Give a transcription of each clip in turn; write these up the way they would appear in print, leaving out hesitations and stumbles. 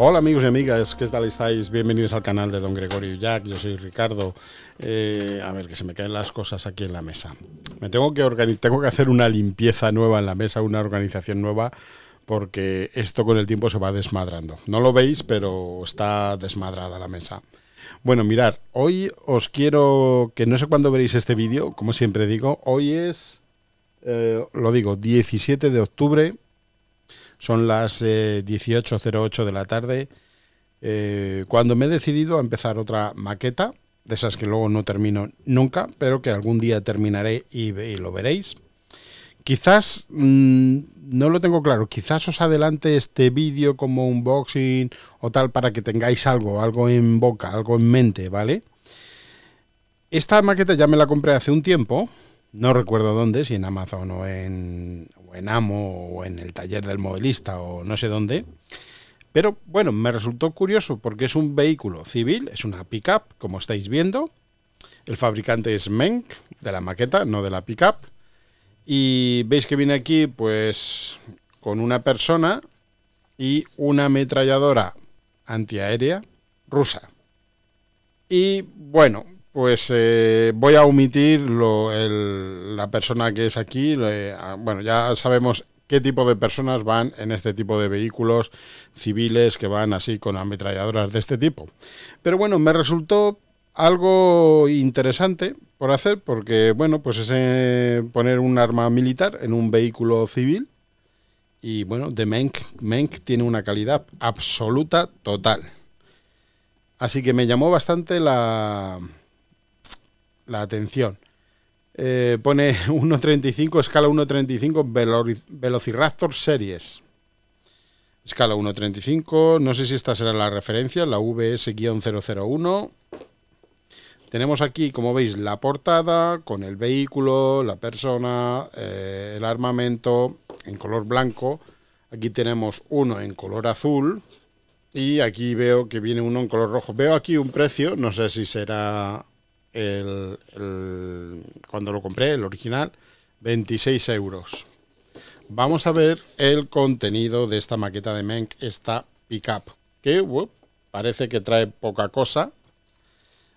Hola amigos y amigas, ¿qué tal estáis? Bienvenidos al canal de Don Gregorio y Jack, yo soy Ricardo. A ver, que se me caen las cosas aquí en la mesa. Me tengo que hacer una limpieza nueva en la mesa, una organización nueva, porque esto con el tiempo se va desmadrando. No lo veis, pero está desmadrada la mesa. Bueno, mirad, hoy os quiero... que no sé cuándo veréis este vídeo, como siempre digo. Hoy es, lo digo, 17 de octubre. Son las 18:08 de la tarde, cuando me he decidido a empezar otra maqueta, de esas que luego no termino nunca, pero que algún día terminaré y lo veréis. Quizás, no lo tengo claro, quizás os adelante este vídeo como unboxing o tal para que tengáis algo en boca, algo en mente, ¿vale? Esta maqueta ya me la compré hace un tiempo, no recuerdo dónde, si en Amazon o en Ammo o en el taller del modelista o no sé dónde, pero bueno, me resultó curioso porque es un vehículo civil, es una pickup, como estáis viendo. El fabricante es Meng, de la maqueta, no de la pickup, y veis que viene aquí pues con una persona y una ametralladora antiaérea rusa. Y bueno, pues voy a omitir la persona que es aquí. Bueno, ya sabemos qué tipo de personas van en este tipo de vehículos civiles que van así con ametralladoras de este tipo. Pero bueno, me resultó algo interesante por hacer porque, bueno, pues es poner un arma militar en un vehículo civil. Y bueno, de Meng tiene una calidad absoluta total. Así que me llamó bastante la atención. Pone 1.35, escala 1.35, Velociraptor Series. Escala 1.35, no sé si esta será la referencia, la VS-001. Tenemos aquí, como veis, la portada con el vehículo, la persona, el armamento en color blanco. Aquí tenemos uno en color azul y aquí veo que viene uno en color rojo. Veo aquí un precio, no sé si será... cuando lo compré, el original, 26 euros. Vamos a ver el contenido de esta maqueta de Meng, esta pickup, que parece que trae poca cosa.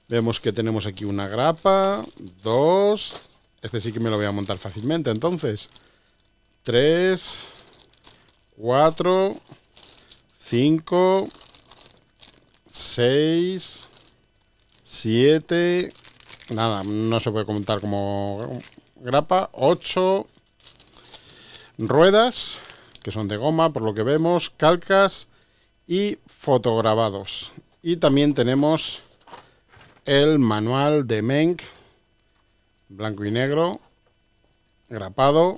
Vemos que tenemos aquí una grapa, dos, este sí que me lo voy a montar fácilmente, entonces 3 4 5 6 7, nada, no se puede contar como grapa, 8 ruedas, que son de goma, por lo que vemos, calcas y fotograbados. Y también tenemos el manual de Meng, blanco y negro, grapado.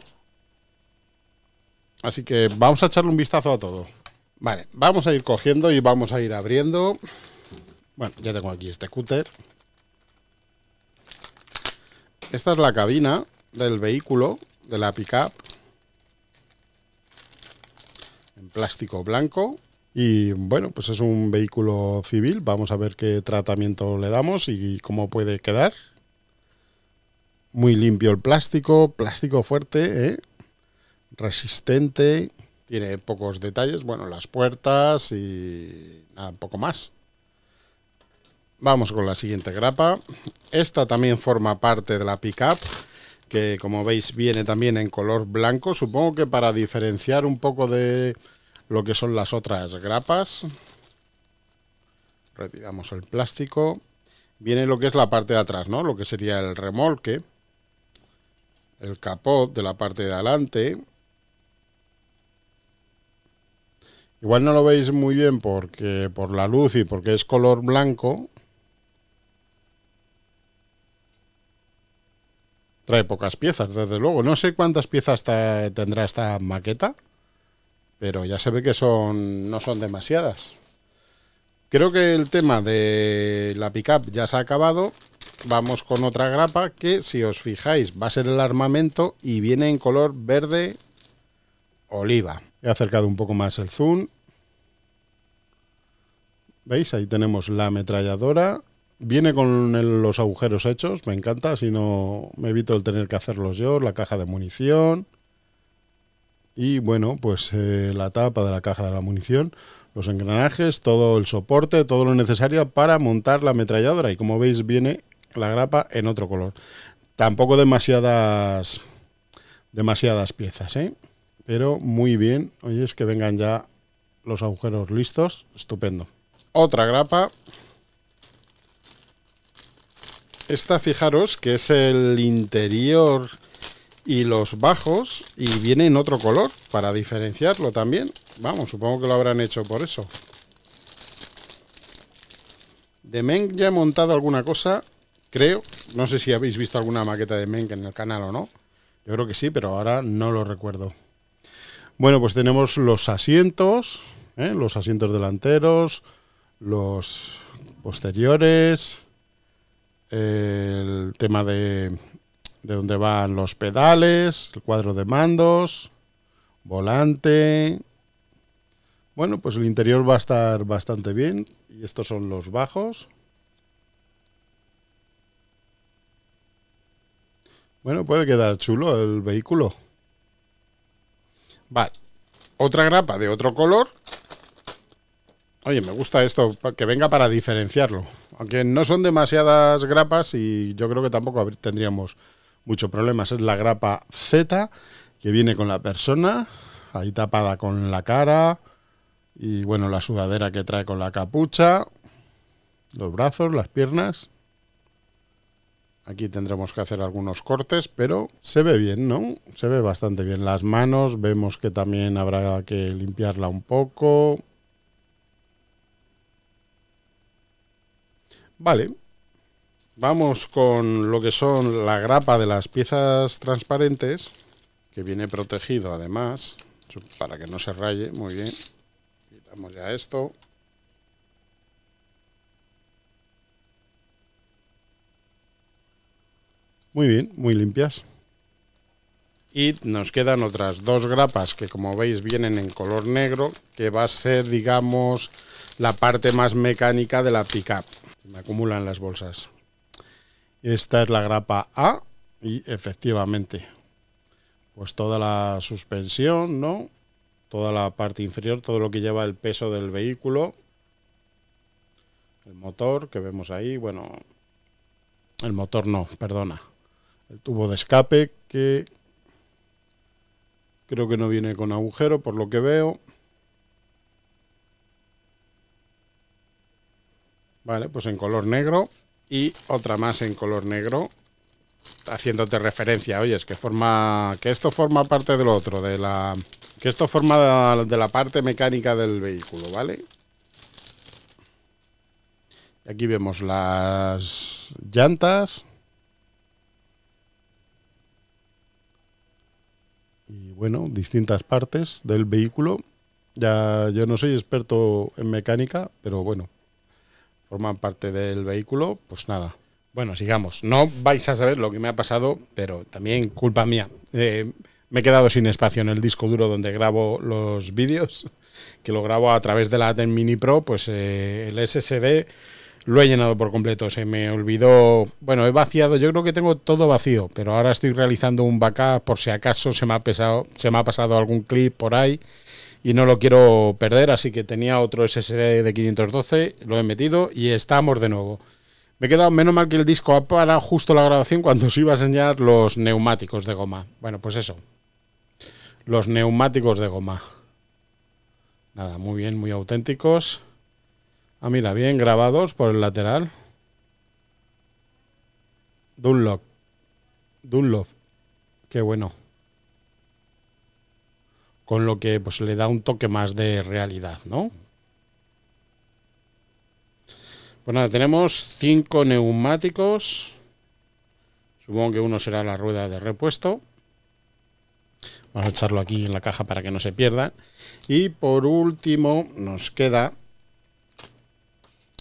Así que vamos a echarle un vistazo a todo. Vale, vamos a ir cogiendo y vamos a ir abriendo. Bueno, ya tengo aquí este cúter. Esta es la cabina del vehículo, de la pickup, en plástico blanco. Y bueno, pues es un vehículo civil. Vamos a ver qué tratamiento le damos y cómo puede quedar. Muy limpio el plástico, plástico fuerte, resistente. Tiene pocos detalles, bueno, las puertas y nada, poco más. Vamos con la siguiente grapa. Esta también forma parte de la pickup, que como veis viene también en color blanco, supongo que para diferenciar un poco de lo que son las otras grapas. Retiramos el plástico. Viene lo que es la parte de atrás, ¿no? Lo que sería el remolque, el capot de la parte de adelante. Igual no lo veis muy bien porque por la luz y porque es color blanco. Trae pocas piezas, desde luego. No sé cuántas piezas tendrá esta maqueta, pero ya se ve que no son demasiadas. Creo que el tema de la pickup ya se ha acabado. Vamos con otra grapa que, si os fijáis, va a ser el armamento y viene en color verde oliva. He acercado un poco más el zoom. ¿Veis? Ahí tenemos la ametralladora. Viene con los agujeros hechos, me encanta, si no me evito el tener que hacerlos yo, la caja de munición y bueno, pues la tapa de la caja de la munición. los engranajes, todo el soporte, todo lo necesario para montar la ametralladora. Y como veis, viene la grapa en otro color. Tampoco demasiadas piezas, ¿eh? Pero muy bien. Oye, es que vengan ya los agujeros listos. Estupendo. Otra grapa. Esta, fijaros, que es el interior y los bajos, y viene en otro color para diferenciarlo también. Vamos, supongo que lo habrán hecho por eso. De Meng ya he montado alguna cosa, creo. No sé si habéis visto alguna maqueta de Meng en el canal o no. Yo creo que sí, pero ahora no lo recuerdo. Bueno, pues tenemos los asientos, ¿eh? Los asientos delanteros, los posteriores, el tema de dónde van los pedales, el cuadro de mandos, volante. Bueno, pues el interior va a estar bastante bien. Y estos son los bajos. Bueno, puede quedar chulo el vehículo. Vale, otra grapa de otro color. Oye, me gusta esto, que venga para diferenciarlo. Aunque no son demasiadas grapas y yo creo que tampoco tendríamos muchos problemas. Es la grapa Z, que viene con la persona, ahí tapada con la cara. Y bueno, la sudadera que trae con la capucha, los brazos, las piernas. Aquí tendremos que hacer algunos cortes, pero se ve bien, ¿no? Se ve bastante bien. Las manos, vemos que también habrá que limpiarla un poco. Vale, vamos con lo que son la grapa de las piezas transparentes, que viene protegido además, para que no se raye, muy bien. Quitamos ya esto. Muy bien, muy limpias. Y nos quedan otras dos grapas que, como veis, vienen en color negro, que va a ser, digamos, la parte más mecánica de la pickup. Me acumulan las bolsas. Esta es la grapa A y, efectivamente, pues toda la suspensión, ¿no? Toda la parte inferior, todo lo que lleva el peso del vehículo. El motor que vemos ahí, bueno, el motor no, perdona. El tubo de escape, que creo que no viene con agujero, por lo que veo. Vale, pues en color negro. Y otra más en color negro, haciéndote referencia. Oye, es que esto forma parte de lo otro, que esto forma de la parte mecánica del vehículo, ¿vale? Aquí vemos las llantas. Y bueno, distintas partes del vehículo. Ya yo no soy experto en mecánica, pero bueno, forman parte del vehículo, pues nada. Bueno, sigamos. No vais a saber lo que me ha pasado, pero también culpa mía. Me he quedado sin espacio en el disco duro donde grabo los vídeos, que lo grabo a través de la ATEM Mini Pro, pues el SSD lo he llenado por completo. Se me olvidó. Bueno, he vaciado. Yo creo que tengo todo vacío, pero ahora estoy realizando un backup por si acaso se me ha pasado algún clip por ahí. Y no lo quiero perder, así que tenía otro SSD de 512, lo he metido y estamos de nuevo. Me he quedado, menos mal que el disco ha parado justo la grabación cuando os iba a enseñar los neumáticos de goma. Bueno, pues eso. Los neumáticos de goma. Nada, muy bien, muy auténticos. Ah, mira, bien grabados por el lateral. Dunlop. Qué bueno. Con lo que pues le da un toque más de realidad, ¿no? Pues nada, tenemos 5 neumáticos. Supongo que uno será la rueda de repuesto. Vamos a echarlo aquí en la caja para que no se pierda. Y por último nos queda,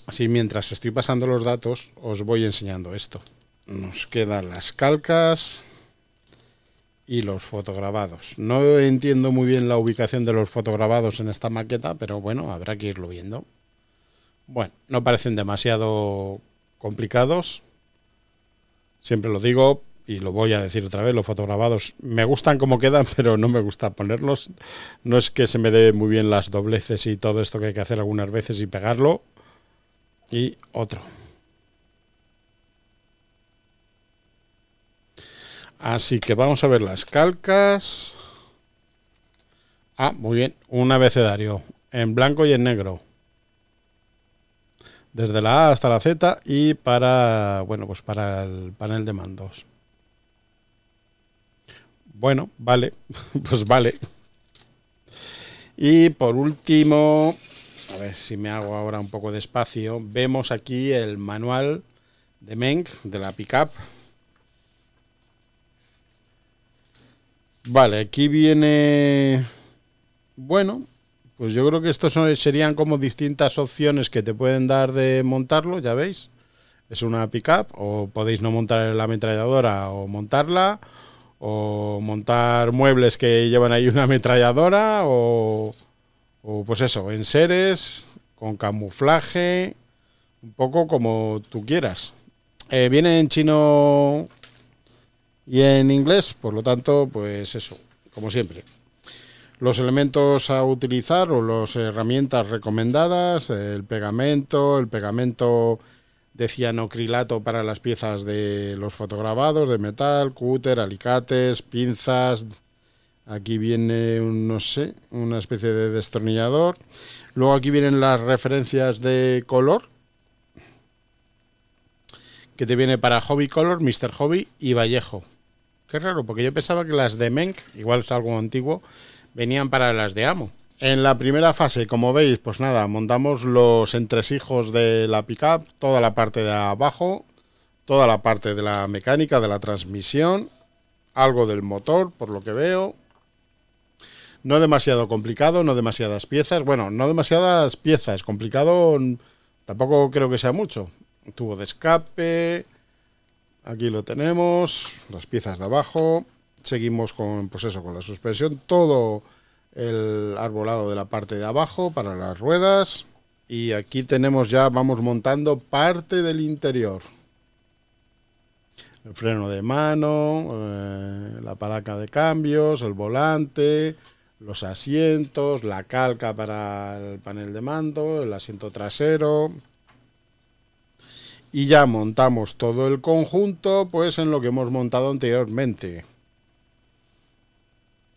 así mientras estoy pasando los datos, os voy enseñando esto. Nos quedan las calcas y los fotograbados. No entiendo muy bien la ubicación de los fotograbados en esta maqueta, pero bueno, habrá que irlo viendo. Bueno, no parecen demasiado complicados. Siempre lo digo, y lo voy a decir otra vez, los fotograbados me gustan como quedan, pero no me gusta ponerlos. No es que se me dé muy bien las dobleces y todo esto que hay que hacer algunas veces y pegarlo. Y otro. Así que vamos a ver las calcas. Ah, muy bien, un abecedario en blanco y en negro, desde la A hasta la Z, y para, bueno, pues para el panel de mandos. Bueno, vale, pues vale. Y por último, a ver si me hago ahora un poco de espacio, vemos aquí el manual de Meng de la pickup. Vale, aquí viene, bueno, pues yo creo que estos serían como distintas opciones que te pueden dar de montarlo, ya veis. Es una pickup, o podéis no montar la ametralladora o montarla, o montar muebles que llevan ahí una ametralladora, o pues eso, en seres, con camuflaje, un poco como tú quieras. Viene en chino y en inglés, por lo tanto, pues eso, como siempre. Los elementos a utilizar o las herramientas recomendadas, el pegamento de cianocrilato para las piezas de los fotograbados, de metal, cúter, alicates, pinzas. Aquí viene, no sé, una especie de destornillador. Luego aquí vienen las referencias de color, que te viene para Hobby Color, Mr. Hobby y Vallejo. Qué raro, porque yo pensaba que las de Meng, igual es algo antiguo, venían para las de Ammo. En la primera fase, como veis, pues nada, montamos los entresijos de la pickup, toda la parte de abajo, toda la parte de la mecánica, de la transmisión, algo del motor, por lo que veo. No demasiado complicado, no demasiadas piezas. Bueno, no demasiadas piezas, complicado tampoco creo que sea mucho. Tubo de escape, aquí lo tenemos, las piezas de abajo. Seguimos con, pues eso, con la suspensión, todo el arbolado de la parte de abajo para las ruedas. Y aquí tenemos ya, vamos montando parte del interior. El freno de mano, la palanca de cambios, el volante, los asientos, la calca para el panel de mando, el asiento trasero. Y ya montamos todo el conjunto pues en lo que hemos montado anteriormente.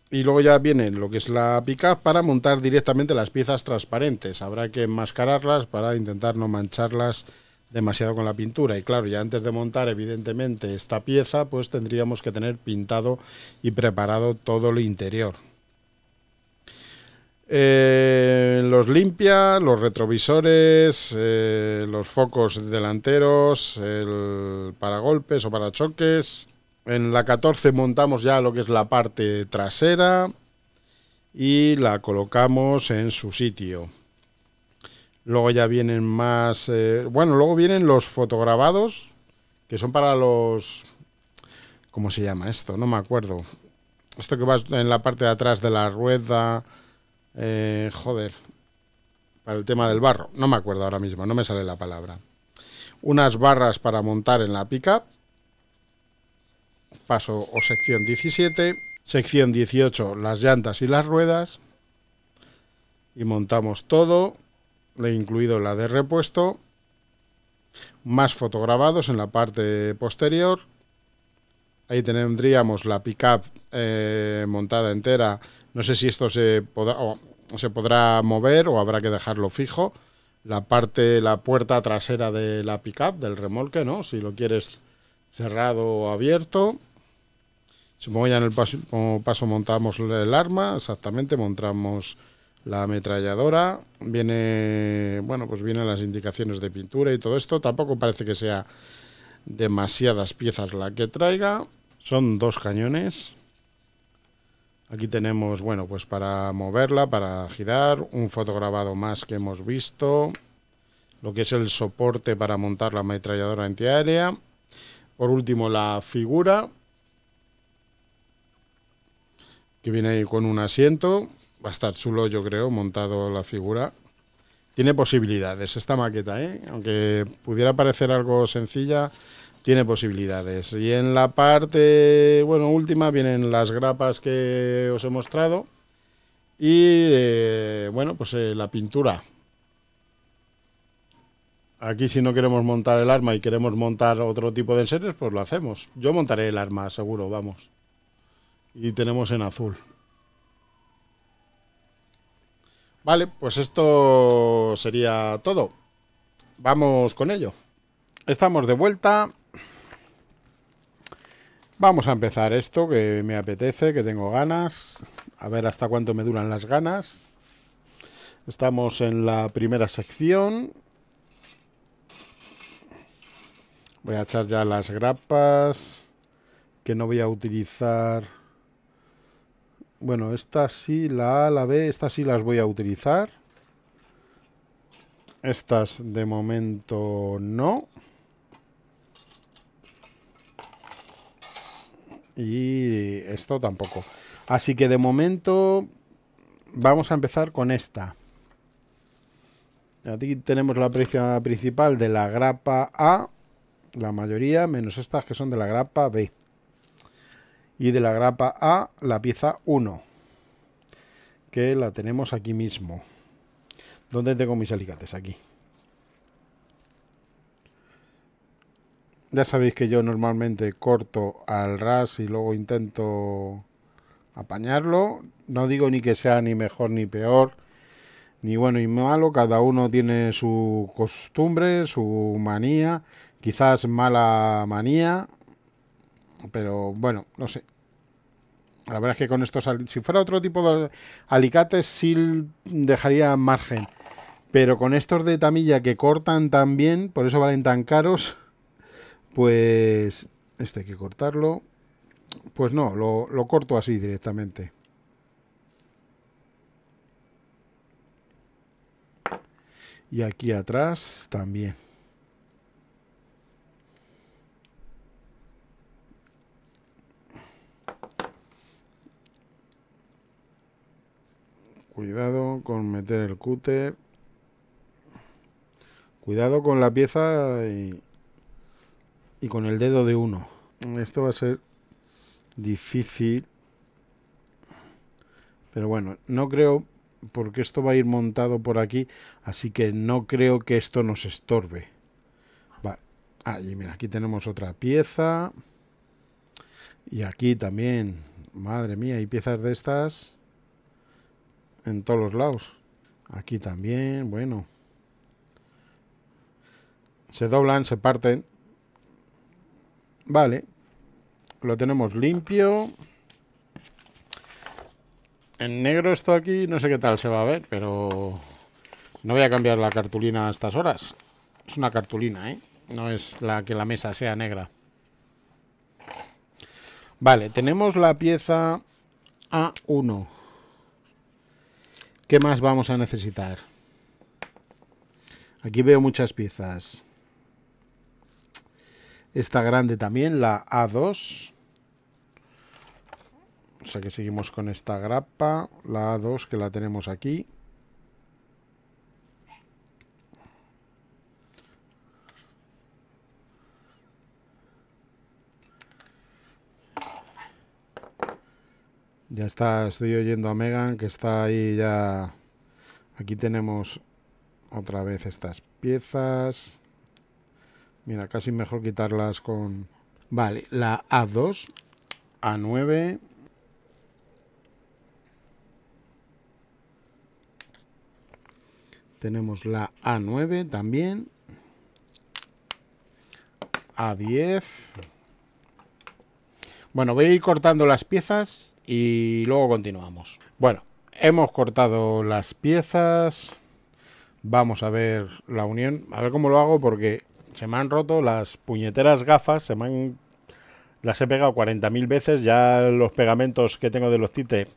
Y luego ya viene lo que es la pickup para montar directamente las piezas transparentes. Habrá que enmascararlas para intentar no mancharlas demasiado con la pintura. Y claro, ya antes de montar evidentemente esta pieza, pues tendríamos que tener pintado y preparado todo lo interior. Los limpia, los retrovisores, los focos delanteros, el paragolpes o parachoques. En la 14 montamos ya lo que es la parte trasera y la colocamos en su sitio. Luego ya vienen más... bueno, luego vienen los fotograbados, que son para los... ¿Cómo se llama esto? No me acuerdo. Esto que va en la parte de atrás de la rueda... joder. Para el tema del barro. No me acuerdo ahora mismo, no me sale la palabra. Unas barras para montar en la pickup. Paso o sección 17, sección 18, las llantas y las ruedas, y montamos todo, le he incluido la de repuesto, más fotograbados en la parte posterior. Ahí tendríamos la pickup montada entera. No sé si esto se podrá mover o habrá que dejarlo fijo. La parte, la puerta trasera de la pickup, del remolque, ¿no? Si lo quieres cerrado o abierto. Supongo ya en el paso montamos el arma, exactamente, montamos la ametralladora, viene, bueno, pues vienen las indicaciones de pintura y todo esto. Tampoco parece que sea demasiadas piezas la que traiga. Son dos cañones. Aquí tenemos, bueno, pues para moverla, para girar, un fotograbado más que hemos visto, lo que es el soporte para montar la ametralladora antiaérea. Por último, la figura, que viene ahí con un asiento. Va a estar chulo, yo creo, montado la figura. Tiene posibilidades esta maqueta, ¿eh? Aunque pudiera parecer algo sencilla, tiene posibilidades. Y en la parte, bueno, última vienen las grapas que os he mostrado y bueno, pues la pintura. Aquí si no queremos montar el arma y queremos montar otro tipo de enseres, pues lo hacemos. Yo montaré el arma, seguro, vamos. Y tenemos en azul. Vale, pues esto sería todo. Vamos con ello. Estamos de vuelta. Vamos a empezar esto, que me apetece, que tengo ganas. A ver hasta cuánto me duran las ganas. Estamos en la primera sección. Voy a echar ya las grapas, que no voy a utilizar. Bueno, esta sí, la A, la B, estas sí las voy a utilizar. Estas de momento no. Y esto tampoco. Así que de momento vamos a empezar con esta. Aquí tenemos la pieza principal de la grapa A. La mayoría, menos estas que son de la grapa B. Y de la grapa A, la pieza 1. Que la tenemos aquí mismo. ¿Dónde tengo mis alicates? Aquí. Ya sabéis que yo normalmente corto al ras y luego intento apañarlo. No digo ni que sea ni mejor ni peor, ni bueno ni malo. Cada uno tiene su costumbre, su manía. Quizás mala manía, pero bueno, no sé. La verdad es que con estos, si fuera otro tipo de alicates, sí dejaría margen. Pero con estos de Tamiya que cortan tan bien, por eso valen tan caros, pues este hay que cortarlo. Pues no, lo corto así directamente. Y aquí atrás también. Cuidado con meter el cúter. Cuidado con la pieza y con el dedo de uno. Esto va a ser difícil. Pero bueno, no creo, porque esto va a ir montado por aquí, así que no creo que esto nos estorbe. Vale. Ah, y mira, aquí tenemos otra pieza. Y aquí también. Madre mía, hay piezas de estas en todos los lados. Aquí también, bueno. Se doblan, se parten. Vale. Lo tenemos limpio. En negro esto aquí, no sé qué tal se va a ver, pero no voy a cambiar la cartulina a estas horas. Es una cartulina, ¿eh? No es la que la mesa sea negra. Vale, tenemos la pieza A1. ¿Qué más vamos a necesitar? Aquí veo muchas piezas. Esta grande también, la A2. O sea que seguimos con esta grapa, la A2, que la tenemos aquí. Ya está, estoy oyendo a Megan, que está ahí ya. Aquí tenemos otra vez estas piezas. Mira, casi mejor quitarlas con... Vale, la A2, A9. Tenemos la A9 también. A10. Bueno, voy a ir cortando las piezas y luego continuamos. Bueno, hemos cortado las piezas. Vamos a ver la unión. A ver cómo lo hago, porque se me han roto las puñeteras gafas. Las he pegado 40.000 veces. Ya los pegamentos que tengo de Loctite,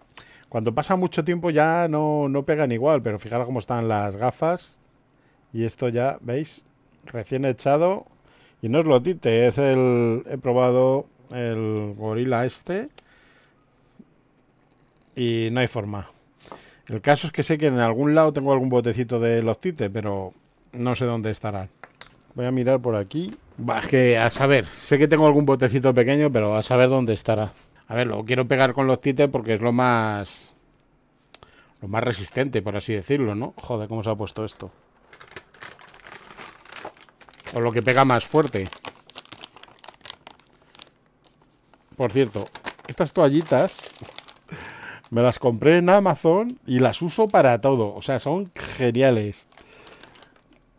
cuando pasa mucho tiempo ya no pegan igual. Pero fijaros cómo están las gafas. Y esto ya, ¿veis? Recién echado. Y no es Loctite, es el... He probado el Gorilla este. Y no hay forma. El caso es que sé que en algún lado tengo algún botecito de Loctite, pero no sé dónde estarán. Voy a mirar por aquí. Bah, es que a saber, sé que tengo algún botecito pequeño, pero a saber dónde estará. A ver, lo quiero pegar con los tites porque es lo más resistente, por así decirlo, ¿no? Joder, cómo se ha puesto esto. O lo que pega más fuerte. Por cierto, estas toallitas me las compré en Amazon y las uso para todo. O sea, son geniales.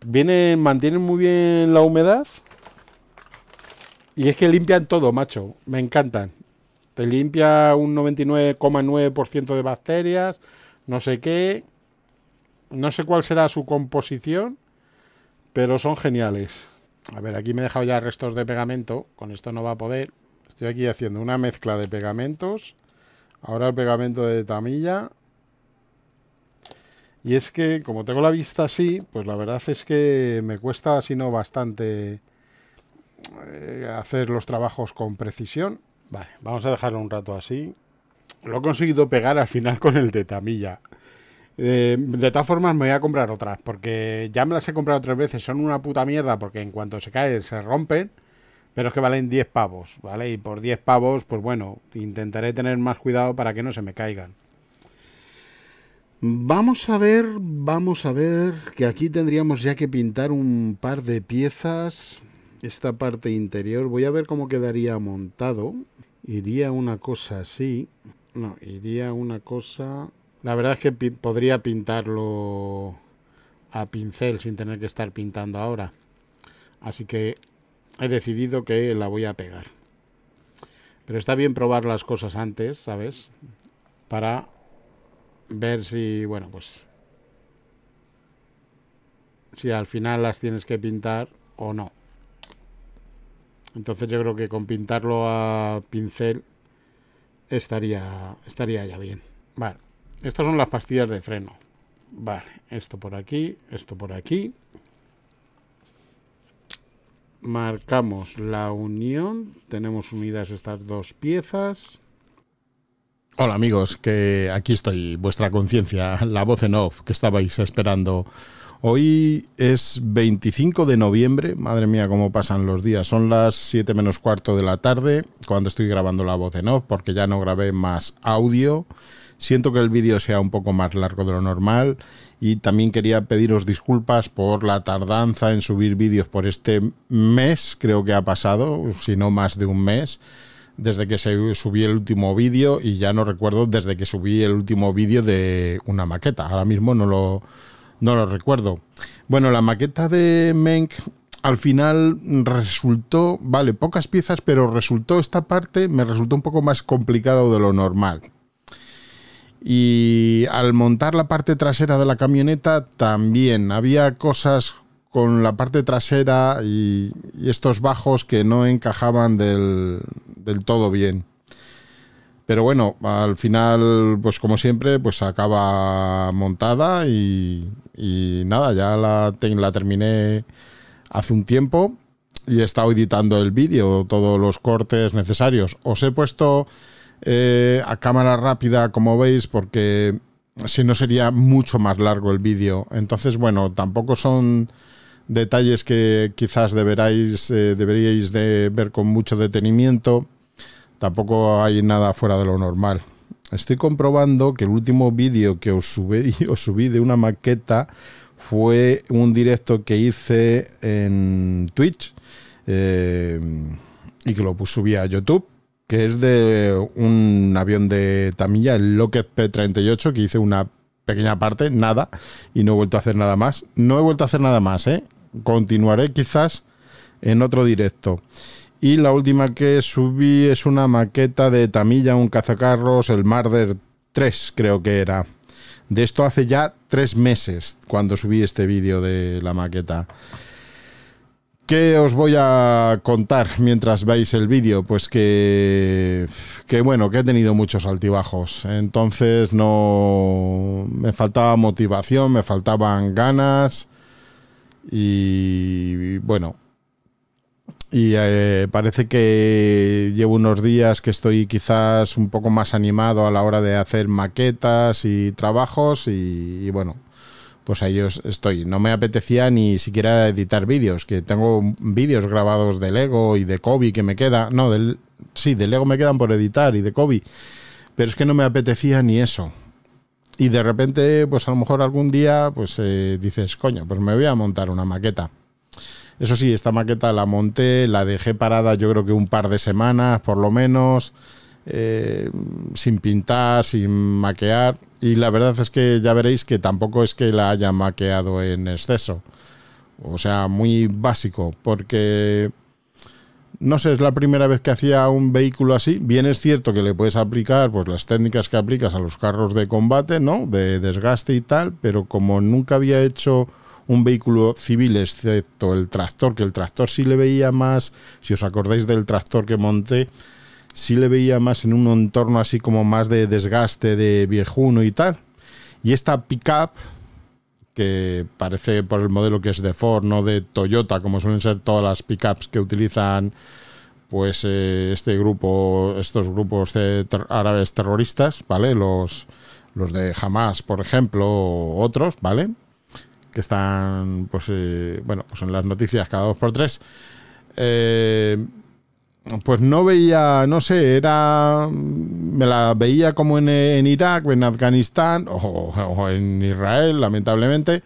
Vienen, mantienen muy bien la humedad. Y es que limpian todo, macho. Me encantan. Te limpia un 99,9% de bacterias. No sé qué. No sé cuál será su composición. Pero son geniales. A ver, aquí me he dejado ya restos de pegamento. Con esto no va a poder. Estoy aquí haciendo una mezcla de pegamentos. Ahora el pegamento de Tamiya. Y es que, como tengo la vista así, pues la verdad es que me cuesta, si no bastante, hacer los trabajos con precisión. Vale, vamos a dejarlo un rato así. Lo he conseguido pegar al final con el de Tamiya. De todas formas me voy a comprar otras, porque ya me las he comprado 3 veces. Son una puta mierda, porque en cuanto se caen se rompen. Pero es que valen 10 pavos, ¿vale? Y por 10 pavos, pues bueno, intentaré tener más cuidado para que no se me caigan. Vamos a ver, que aquí tendríamos ya que pintar un par de piezas. Esta parte interior, voy a ver cómo quedaría montado. Iría una cosa así. No, iría una cosa... La verdad es que podría pintarlo a pincel sin tener que estar pintando ahora. Así que he decidido que la voy a pegar. Pero está bien probar las cosas antes, ¿sabes? Para ver si, bueno, pues... si al final las tienes que pintar o no. Entonces yo creo que con pintarlo a pincel estaría ya bien. Vale, estas son las pastillas de freno. Vale, esto por aquí, esto por aquí. Marcamos la unión. Tenemos unidas estas dos piezas. Hola amigos, que aquí estoy, vuestra conciencia, la voz en off que estabais esperando. Hoy es 25 de noviembre, madre mía cómo pasan los días, son las 7 menos cuarto de la tarde cuando estoy grabando la voz en off, porque ya no grabé más audio. Siento que el vídeo sea un poco más largo de lo normal y también quería pediros disculpas por la tardanza en subir vídeos por este mes, creo que ha pasado, si no más de un mes, desde que subí el último vídeo, y ya no recuerdo desde que subí el último vídeo de una maqueta, ahora mismo no lo recuerdo. Bueno, la maqueta de Meng al final resultó, vale, pocas piezas, pero resultó esta parte, me resultó un poco más complicado de lo normal. Y al montar la parte trasera de la camioneta también había cosas con la parte trasera y estos bajos que no encajaban del todo bien. Pero bueno, al final, pues como siempre, pues acaba montada y nada, ya la terminé hace un tiempo y he estado editando el vídeo, todos los cortes necesarios. Os he puesto... a cámara rápida, como veis, porque si no sería mucho más largo el vídeo. Entonces, bueno, tampoco son detalles que quizás deberíais de ver con mucho detenimiento. Tampoco hay nada fuera de lo normal. Estoy comprobando que el último vídeo que os subí de una maqueta fue un directo que hice en Twitch y que subí a YouTube, que es de un avión de Tamiya, el Locke P38, que hice una pequeña parte, nada, y no he vuelto a hacer nada más. No he vuelto a hacer nada más, ¿eh? Continuaré quizás en otro directo. Y la última que subí es una maqueta de Tamiya, un cazacarros, el Marder 3, creo que era. De esto hace ya 3 meses, cuando subí este vídeo de la maqueta. ¿Qué os voy a contar mientras veis el vídeo? Pues que bueno, que he tenido muchos altibajos. Entonces no me faltaba motivación, me faltaban ganas y bueno. Y parece que llevo unos días que estoy quizás un poco más animado a la hora de hacer maquetas y trabajos y bueno. pues ahí os estoy. No me apetecía ni siquiera editar vídeos, que tengo vídeos grabados de Lego y de Kobe que me queda, no, del, sí, de Lego me quedan por editar y de Kobe, pero es que no me apetecía ni eso. Y de repente, pues a lo mejor algún día, pues dices, coño, pues me voy a montar una maqueta. Eso sí, esta maqueta la monté, la dejé parada yo creo que un par de semanas por lo menos, sin pintar, sin maquear, y la verdad es que ya veréis que tampoco es que la haya maqueado en exceso, o sea, muy básico, porque no sé, es la primera vez que hacía un vehículo así. Bien es cierto que le puedes aplicar pues las técnicas que aplicas a los carros de combate, ¿no? De desgaste y tal, pero como nunca había hecho un vehículo civil, excepto el tractor, que el tractor sí le veía más, si os acordáis del tractor que monté, sí le veía más en un entorno así como más de desgaste, de viejuno y tal. Y esta pickup, que parece por el modelo que es de Ford, no de Toyota, como suelen ser todas las pickups que utilizan pues este grupo, estos grupos árabes terroristas, ¿vale? Los de Hamas, por ejemplo, o otros, ¿vale? Que están pues bueno, pues en las noticias cada 2×3. Pues no veía, no sé, era, me la veía como en Irak, en Afganistán o en Israel, lamentablemente,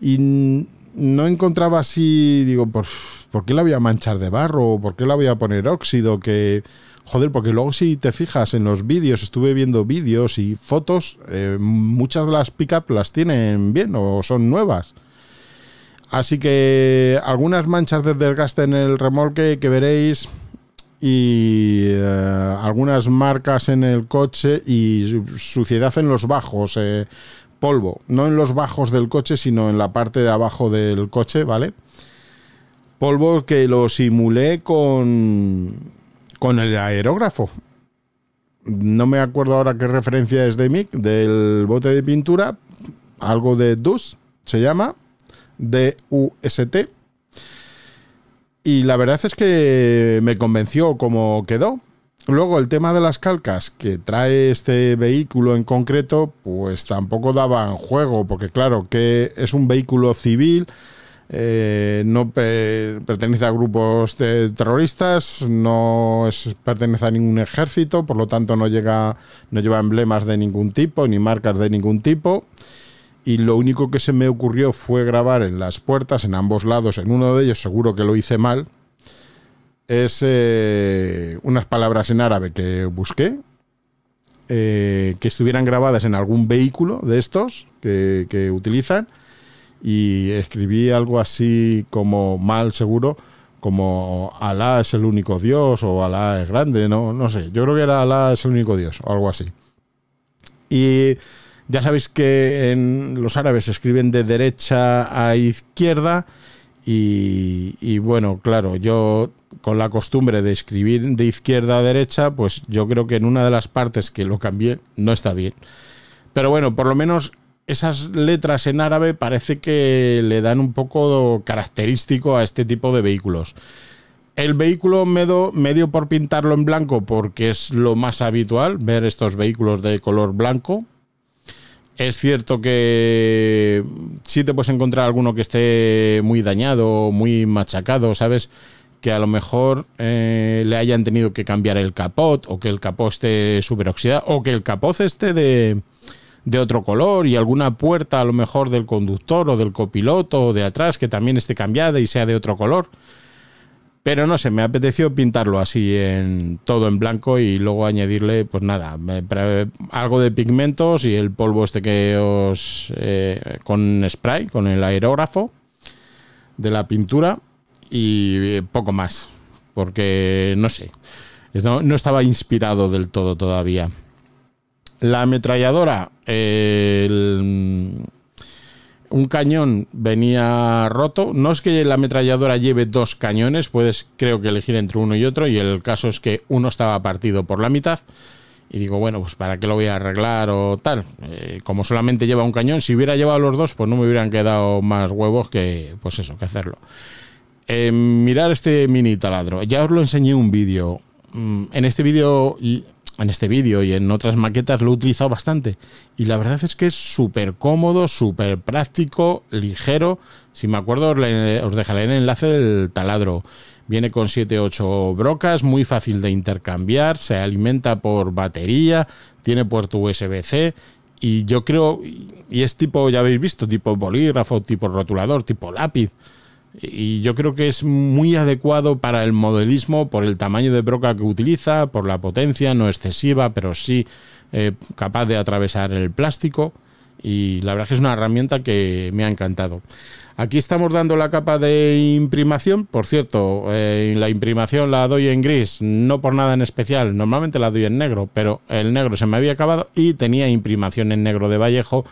y no encontraba así, digo, ¿por qué la voy a manchar de barro? ¿Por qué la voy a poner óxido? Que, joder, porque luego si te fijas en los vídeos, estuve viendo vídeos y fotos, muchas de las pick-up las tienen bien o son nuevas. Así que algunas manchas de desgaste en el remolque que veréis, y algunas marcas en el coche y suciedad en los bajos, polvo, no en los bajos del coche sino en la parte de abajo del coche, ¿vale? Polvo que lo simulé con el aerógrafo, no me acuerdo ahora qué referencia es de MIG, del bote de pintura, algo de DUST se llama, DUST. Y la verdad es que me convenció como quedó. Luego el tema de las calcas que trae este vehículo en concreto, pues tampoco daban juego, porque claro, que es un vehículo civil, no pertenece a grupos terroristas, no pertenece a ningún ejército, por lo tanto no lleva emblemas de ningún tipo, ni marcas de ningún tipo. Y lo único que se me ocurrió fue grabar en las puertas, en ambos lados, en uno de ellos seguro que lo hice mal, es unas palabras en árabe que busqué, que estuvieran grabadas en algún vehículo de estos que utilizan, y escribí algo así como mal seguro, como Alá es el único Dios, o Alá es grande, no sé, yo creo que era Alá es el único Dios, o algo así. Y ya sabéis que los árabes escriben de derecha a izquierda y bueno, claro, yo con la costumbre de escribir de izquierda a derecha, pues yo creo que en una de las partes que lo cambié no está bien. Pero bueno, por lo menos esas letras en árabe parece que le dan un poco característico a este tipo de vehículos. El vehículo me dio por pintarlo en blanco porque es lo más habitual ver estos vehículos de color blanco. Es cierto que sí te puedes encontrar alguno que esté muy dañado, muy machacado, ¿sabes? Que a lo mejor le hayan tenido que cambiar el capot, o que el capot esté súper oxidado, o que el capot esté de otro color, y alguna puerta a lo mejor del conductor o del copiloto o de atrás que también esté cambiada y sea de otro color. Pero no sé, me apeteció pintarlo así en todo en blanco y luego añadirle, pues nada, algo de pigmentos y el polvo este que os con spray, con el aerógrafo de la pintura, y poco más, porque no sé, no estaba inspirado del todo todavía. La ametralladora, un cañón venía roto. No es que la ametralladora lleve dos cañones, puedes creo que elegir entre uno y otro, y el caso es que uno estaba partido por la mitad y digo, bueno, pues para qué lo voy a arreglar o tal, como solamente lleva un cañón, si hubiera llevado los dos pues no me hubieran quedado más huevos que pues eso, que hacerlo. Mirad este mini taladro, ya os lo enseñé en un vídeo, en este vídeo en este vídeo y en otras maquetas lo he utilizado bastante y la verdad es que es súper cómodo, súper práctico, ligero. Si me acuerdo os dejaré el enlace del taladro. Viene con 7-8 brocas, muy fácil de intercambiar, se alimenta por batería, tiene puerto USB-C y yo creo, y es tipo, ya habéis visto, tipo bolígrafo, tipo rotulador, tipo lápiz. Y yo creo que es muy adecuado para el modelismo por el tamaño de broca que utiliza, por la potencia, no excesiva, pero sí capaz de atravesar el plástico. Y la verdad es que es una herramienta que me ha encantado. Aquí estamos dando la capa de imprimación. Por cierto, la imprimación la doy en gris, no por nada en especial. Normalmente la doy en negro, pero el negro se me había acabado y tenía imprimación en negro de Vallejo.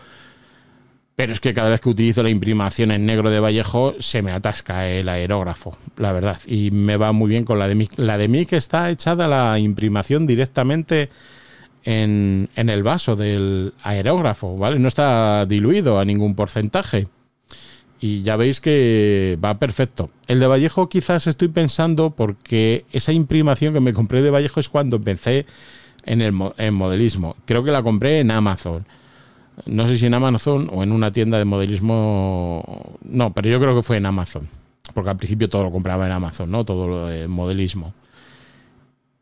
Pero es que cada vez que utilizo la imprimación en negro de Vallejo se me atasca el aerógrafo, la verdad. Y me va muy bien con la de MIG. La de MIG está echada la imprimación directamente en el vaso del aerógrafo, ¿vale? No está diluido a ningún porcentaje. Y ya veis que va perfecto. El de Vallejo quizás estoy pensando porque esa imprimación que me compré de Vallejo es cuando empecé en modelismo. Creo que la compré en Amazon. No sé si en Amazon o en una tienda de modelismo. No, pero yo creo que fue en Amazon. Porque al principio todo lo compraba en Amazon, ¿no? Todo lo de modelismo.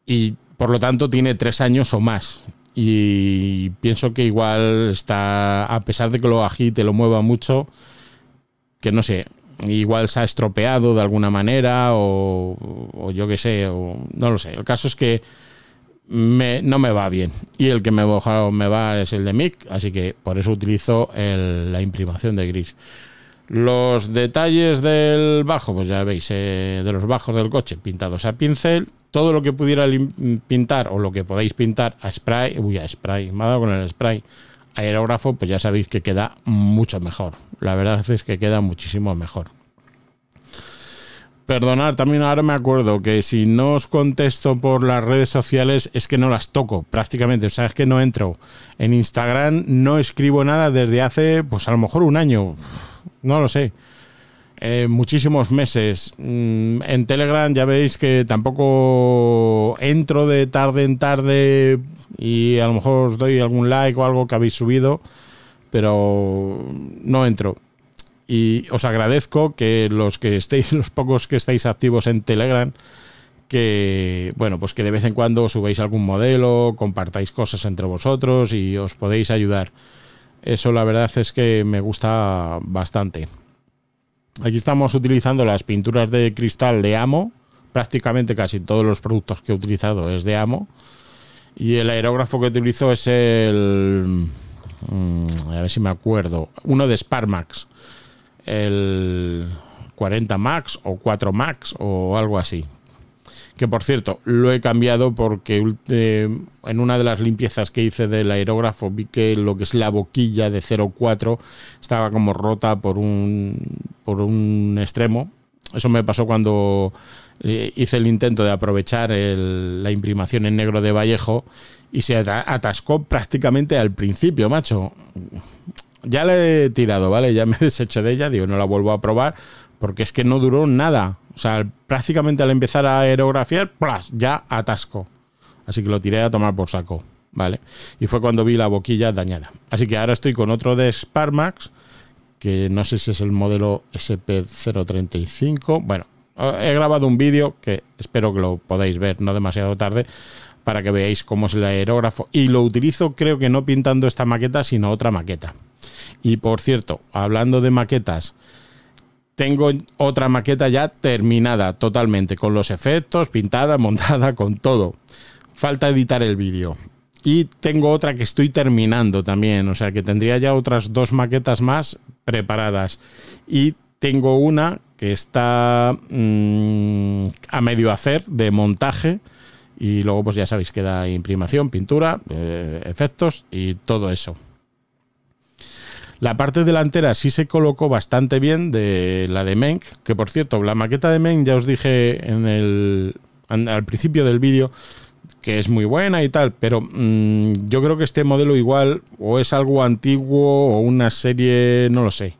Y por lo tanto tiene 3 años o más. Y pienso que igual está, a pesar de que lo agite, lo mueva mucho, que no sé, igual se ha estropeado de alguna manera o yo qué sé, o no lo sé. El caso es que no me va bien y el que me va es el de MIG, así que por eso utilizo la imprimación de gris. Los detalles del bajo, pues ya veis, de los bajos del coche, pintados a pincel. Todo lo que pudiera pintar o lo que podáis pintar a spray, me ha dado con el spray aerógrafo, pues ya sabéis que queda mucho mejor. La verdad es que queda muchísimo mejor. Perdonad, también ahora me acuerdo que si no os contesto por las redes sociales es que no las toco prácticamente, o sea, es que no entro en Instagram, no escribo nada desde hace, pues a lo mejor un año, no lo sé, muchísimos meses. En Telegram ya veis que tampoco entro de tarde en tarde y a lo mejor os doy algún like o algo que habéis subido, pero no entro. Y os agradezco que los pocos que estáis activos en Telegram, que bueno, pues que de vez en cuando subáis algún modelo, compartáis cosas entre vosotros y os podéis ayudar. Eso la verdad es que me gusta bastante. Aquí estamos utilizando las pinturas de cristal de Ammo. Prácticamente casi todos los productos que he utilizado es de Ammo. Y el aerógrafo que utilizo es el... a ver si me acuerdo. Uno de Sparmax. El 40 Max o 4 Max o algo así. Que por cierto, lo he cambiado porque en una de las limpiezas que hice del aerógrafo vi que lo que es la boquilla de 0,4 estaba como rota por un extremo. Eso me pasó cuando hice el intento de aprovechar la imprimación en negro de Vallejo y se atascó prácticamente al principio, macho. Ya la he tirado, ¿vale? Ya me he deshecho de ella, digo, no la vuelvo a probar porque es que no duró nada. O sea, prácticamente al empezar a aerografiar, ¡plas!, ya atasco. Así que lo tiré a tomar por saco, ¿vale? Y fue cuando vi la boquilla dañada. Así que ahora estoy con otro de Sparmax, que no sé si es el modelo SP035. Bueno, he grabado un vídeo que espero que lo podáis ver no demasiado tarde, para que veáis cómo es el aerógrafo. Y lo utilizo, creo que no pintando esta maqueta, sino otra maqueta. Y por cierto, hablando de maquetas, tengo otra maqueta ya terminada totalmente, con los efectos, pintada, montada, con todo. Falta editar el vídeo. Y tengo otra que estoy terminando también, o sea que tendría ya otras 2 maquetas más preparadas. Y tengo una que está a medio hacer de montaje. Y luego, pues ya sabéis, queda imprimación, pintura, efectos y todo eso. La parte delantera sí se colocó bastante bien de la de Meng, que por cierto, la maqueta de Meng ya os dije al principio del vídeo que es muy buena y tal, pero yo creo que este modelo igual o es algo antiguo o una serie, no lo sé.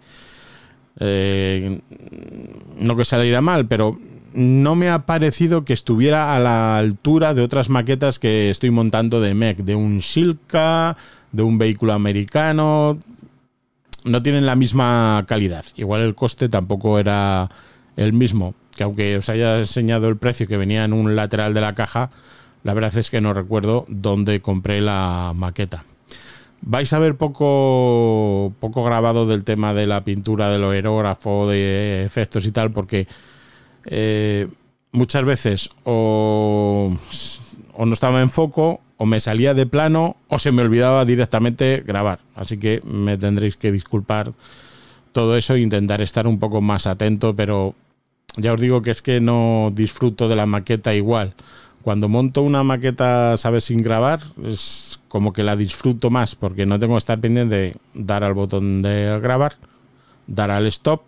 No que saliera mal, pero no me ha parecido que estuviera a la altura de otras maquetas que estoy montando de MEC, de un Shilka, de un vehículo americano. No tienen la misma calidad. Igual el coste tampoco era el mismo, que aunque os haya enseñado el precio que venía en un lateral de la caja, la verdad es que no recuerdo dónde compré la maqueta. Vais a ver poco grabado del tema de la pintura, del aerógrafo, de efectos y tal, porque muchas veces o no estaba en foco, o me salía de plano, o se me olvidaba directamente grabar. Así que me tendréis que disculpar todo eso e intentar estar un poco más atento, pero ya os digo que es que no disfruto de la maqueta igual. Cuando monto una maqueta, ¿sabes?, sin grabar, es como que la disfruto más, porque no tengo que estar pendiente de dar al botón de grabar, dar al stop,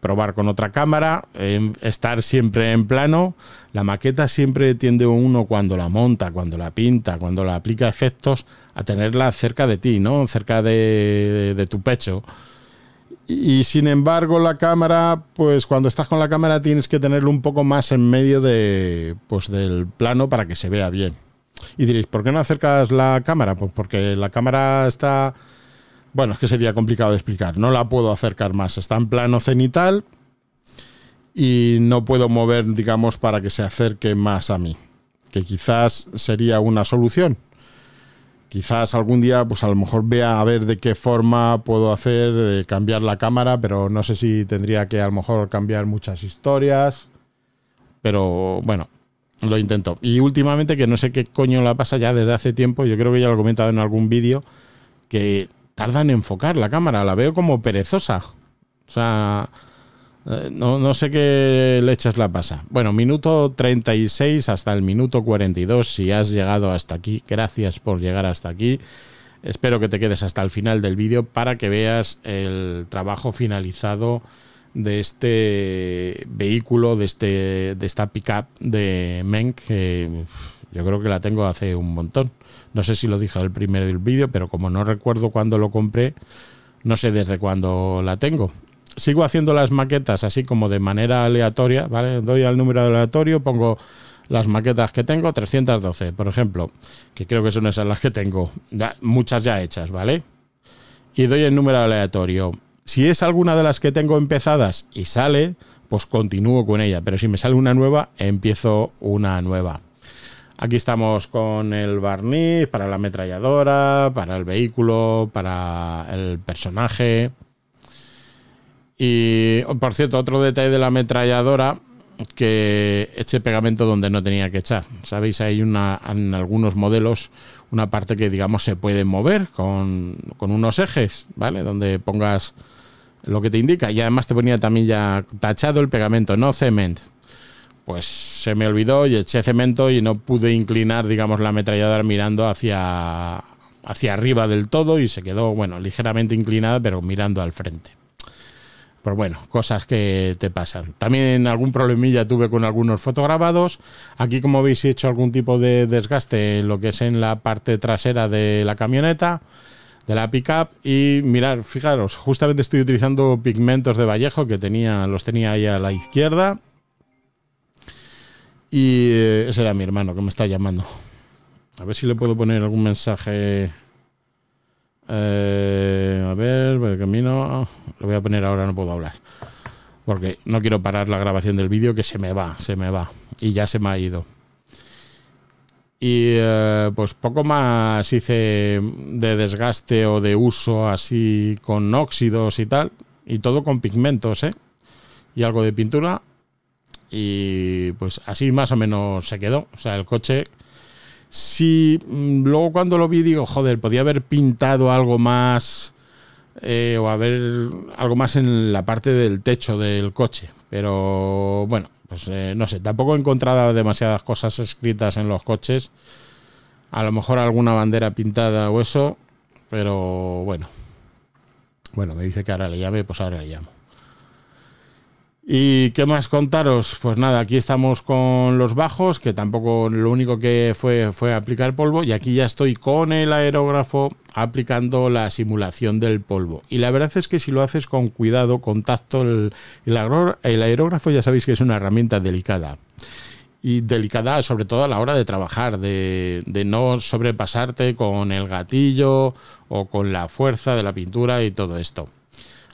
probar con otra cámara, estar siempre en plano. La maqueta siempre tiende uno, cuando la monta, cuando la pinta, cuando la aplica efectos, a tenerla cerca de ti, ¿no?, cerca de tu pecho. Y sin embargo la cámara, pues cuando estás con la cámara tienes que tenerlo un poco más en medio de, pues, del plano para que se vea bien. Y diréis, ¿por qué no acercas la cámara? Pues porque la cámara está... Bueno, es que sería complicado de explicar, no la puedo acercar más. Está en plano cenital y no puedo mover, digamos, para que se acerque más a mí. Que quizás sería una solución. Quizás algún día, pues a lo mejor vea a ver de qué forma puedo hacer, cambiar la cámara, pero no sé si tendría que a lo mejor cambiar muchas historias. Pero bueno, lo intento. Y últimamente, que no sé qué coño la pasa ya desde hace tiempo, yo creo que ya lo he comentado en algún vídeo, que tarda en enfocar la cámara, la veo como perezosa. O sea, no sé qué leches la pasa. Bueno, minuto 36 hasta el minuto 42. Si has llegado hasta aquí, gracias por llegar hasta aquí. Espero que te quedes hasta el final del vídeo para que veas el trabajo finalizado de este vehículo, de esta pickup de Meng, que yo creo que la tengo hace un montón. No sé si lo dije al primero del vídeo, pero como no recuerdo cuándo lo compré, no sé desde cuándo la tengo. Sigo haciendo las maquetas así como de manera aleatoria, ¿vale? Doy al número aleatorio, pongo las maquetas que tengo, 312, por ejemplo, que creo que son esas las que tengo, ya, muchas ya hechas, ¿vale? Y doy el número aleatorio. Si es alguna de las que tengo empezadas y sale, pues continúo con ella, pero si me sale una nueva, empiezo una nueva. Aquí estamos con el barniz para la ametralladora, para el vehículo, para el personaje... Y, por cierto, otro detalle de la ametralladora, que eché pegamento donde no tenía que echar. Sabéis, hay en algunos modelos una parte que, digamos, se puede mover con unos ejes, ¿vale? Donde pongas lo que te indica. Y además te ponía también ya tachado el pegamento, no cement. Pues se me olvidó y eché cemento y no pude inclinar, digamos, la ametralladora mirando hacia arriba del todo, y se quedó, bueno, ligeramente inclinada, pero mirando al frente. Pero bueno, cosas que te pasan. También algún problemilla tuve con algunos fotograbados. Aquí, como veis, he hecho algún tipo de desgaste en lo que es en la parte trasera de la camioneta, de la pickup. Y mirad, fijaros, justamente estoy utilizando pigmentos de Vallejo, que los tenía ahí a la izquierda. Y ese era mi hermano, que me está llamando. A ver si le puedo poner algún mensaje... a ver, por el camino lo voy a poner ahora, no puedo hablar porque no quiero parar la grabación del vídeo, que se me va y ya se me ha ido. Y pues poco más hice de desgaste o de uso así con óxidos y tal, y todo con pigmentos, y algo de pintura, y pues así más o menos se quedó. O sea, el coche... Sí, luego cuando lo vi digo, joder, podía haber pintado algo más, o haber algo más en la parte del techo del coche, pero bueno, pues no sé, tampoco he encontrado demasiadas cosas escritas en los coches, a lo mejor alguna bandera pintada o eso, pero bueno, me dice que ahora le llame, pues ahora le llamo. ¿Y qué más contaros? Pues nada, aquí estamos con los bajos, que tampoco, lo único que fue aplicar polvo, y aquí ya estoy con el aerógrafo aplicando la simulación del polvo. Y la verdad es que si lo haces con cuidado, con tacto, el aerógrafo ya sabéis que es una herramienta delicada. Y delicada sobre todo a la hora de trabajar, de no sobrepasarte con el gatillo o con la fuerza de la pintura y todo esto.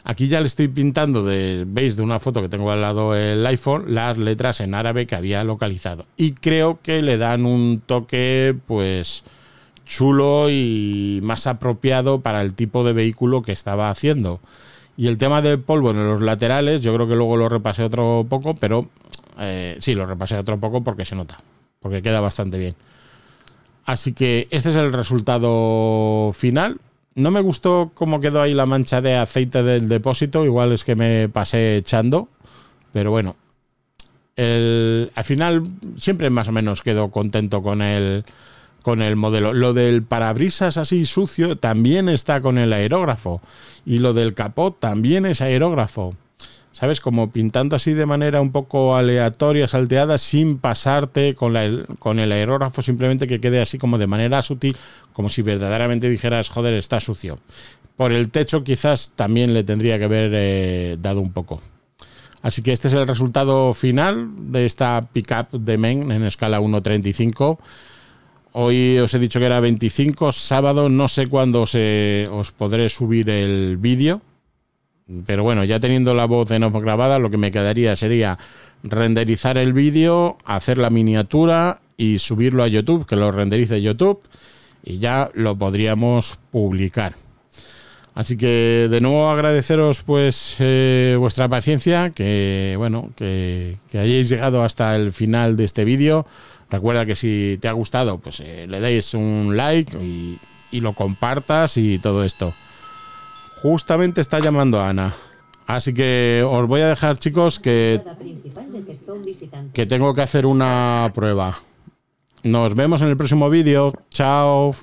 Aquí ya le estoy pintando, veis de una foto que tengo al lado el iPhone, las letras en árabe que había localizado. Y creo que le dan un toque pues chulo y más apropiado para el tipo de vehículo que estaba haciendo. Y el tema del polvo en los laterales, yo creo que luego lo repasé otro poco, pero sí, lo repasé otro poco porque se nota, porque queda bastante bien. Así que este es el resultado final. No me gustó cómo quedó ahí la mancha de aceite del depósito, igual es que me pasé echando, pero bueno, al final siempre más o menos quedo contento con el modelo. Lo del parabrisas así sucio también está con el aerógrafo, y lo del capó también es aerógrafo, ¿sabes? Como pintando así de manera un poco aleatoria, salteada, sin pasarte con el aerógrafo, simplemente que quede así como de manera sutil, como si verdaderamente dijeras, joder, está sucio. Por el techo quizás también le tendría que haber dado un poco. Así que este es el resultado final de esta pickup de Meng en escala 1:35. Hoy os he dicho que era 25, sábado, no sé cuándo os podré subir el vídeo. Pero bueno, ya teniendo la voz en off grabada, lo que me quedaría sería renderizar el vídeo, hacer la miniatura y subirlo a YouTube, que lo renderice YouTube, y ya lo podríamos publicar. Así que de nuevo agradeceros pues vuestra paciencia, que bueno, que hayáis llegado hasta el final de este vídeo. Recuerda que si te ha gustado, pues le dais un like y lo compartas y todo esto. Justamente está llamando a Ana. Así que os voy a dejar, chicos, que tengo que hacer una prueba. Nos vemos en el próximo vídeo. Chao.